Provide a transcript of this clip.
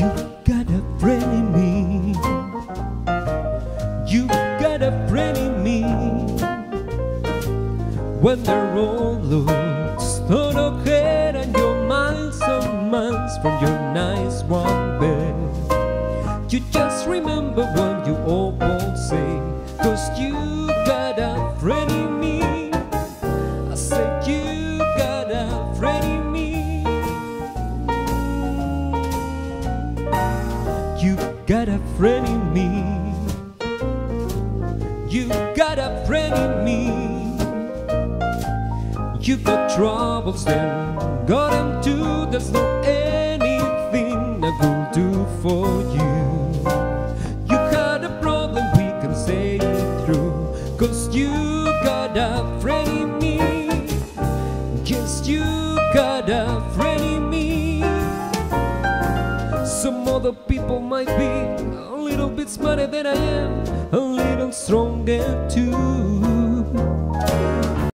You gotta friend in me. You got a friend in me. When the road looks torn ahead and your miles and miles from your nice warm bed, you just remember what you all say, 'cause you got a friend in me. I said you got a friend in me. You got a friend in me. You got a friend in me. You've got troubles, then got them too. There's no anything I will do for you. You got a problem, we can say it through, 'cause you got a friend in me. Yes, you got a friend in me. Some other people might be a little bit smarter than I am, a little stronger too.